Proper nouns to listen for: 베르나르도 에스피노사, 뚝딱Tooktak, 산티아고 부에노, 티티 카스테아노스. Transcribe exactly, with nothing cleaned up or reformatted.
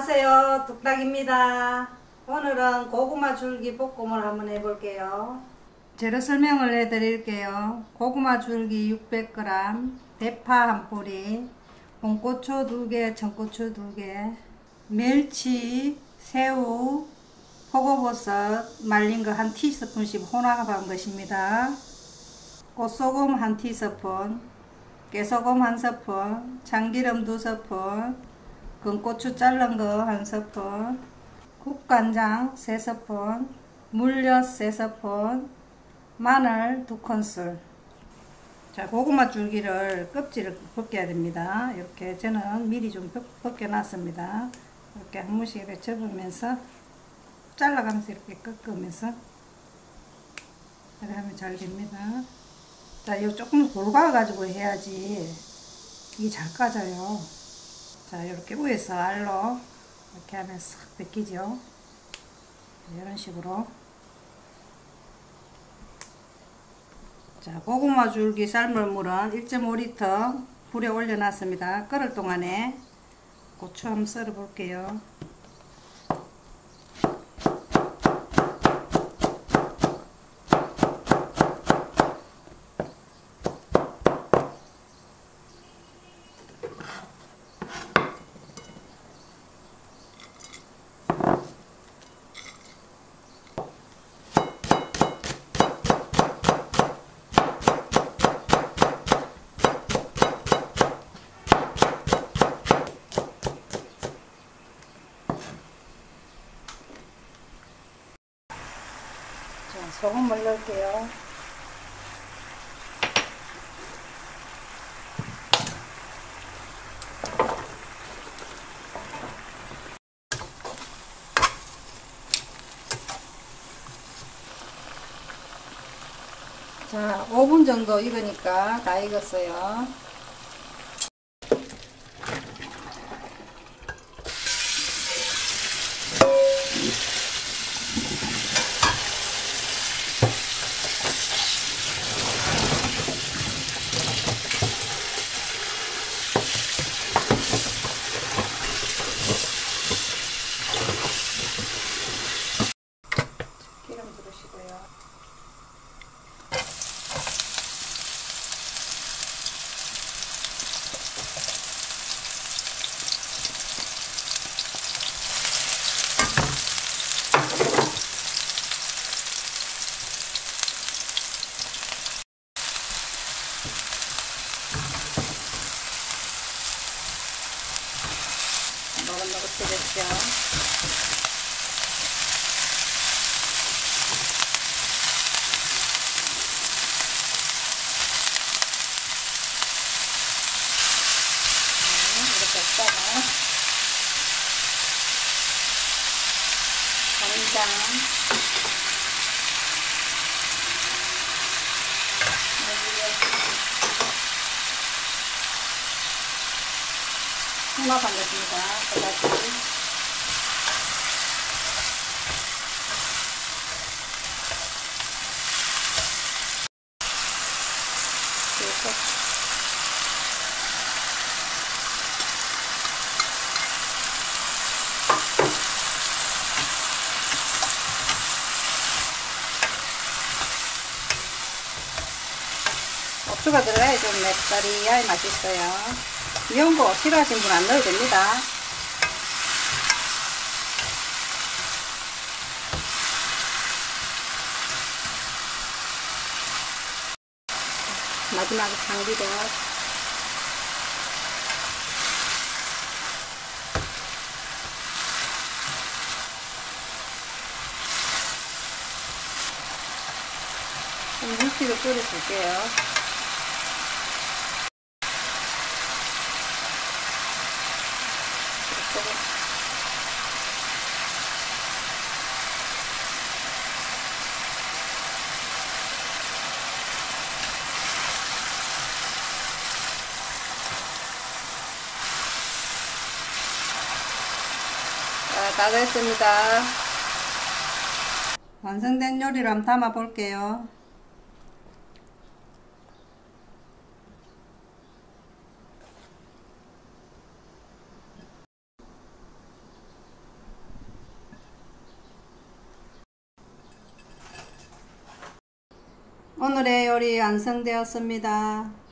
안녕하세요, 뚝딱입니다. 오늘은 고구마 줄기 볶음을 한번 해볼게요. 재료 설명을 해드릴게요. 고구마 줄기 육백 그램, 대파 한 뿌리, 홍고추 두 개, 청고추 두 개, 멸치, 새우, 표고버섯 말린 거 한 티스푼씩 혼합한 것입니다. 꽃소금 한 티스푼, 깨소금 한 스푼, 참기름 두 스푼, 건고추 자른 거 한 스푼, 국간장 세 스푼, 물엿 세 스푼, 마늘 두 큰술. 자, 고구마 줄기를 껍질을 벗겨야 됩니다. 이렇게 저는 미리 좀 벗겨놨습니다. 이렇게 한 번씩 이렇게 접으면서 잘라가면서 이렇게 꺾으면서 이렇게 하면 잘 됩니다. 자, 이거 조금 골가 가지고 해야지 이게 잘 까져요. 자, 이렇게 위에서 알로 이렇게 하면 싹 벗기죠. 이런 식으로. 자, 고구마 줄기 삶을 물은 일 점 오 리터 불에 올려놨습니다. 끓을 동안에 고추 한번 썰어 볼게요. 소금을 넣을게요. 자, 오 분 정도 익으니까 다 익었어요. 노릇노릇해졌죠. 이렇게 했다가 간장, 혼합한 것입니다. 그다지 계속 고추가 들어가야 좀 맵다리야 맛있어요. 이런 거 싫어하시는 분 안 넣어도 됩니다. 마지막에 참기름. 좀 물기를 뿌려줄게요. 다 됐습니다. 완성된 요리를 한번 담아 볼게요. 오늘의 요리 완성되었습니다.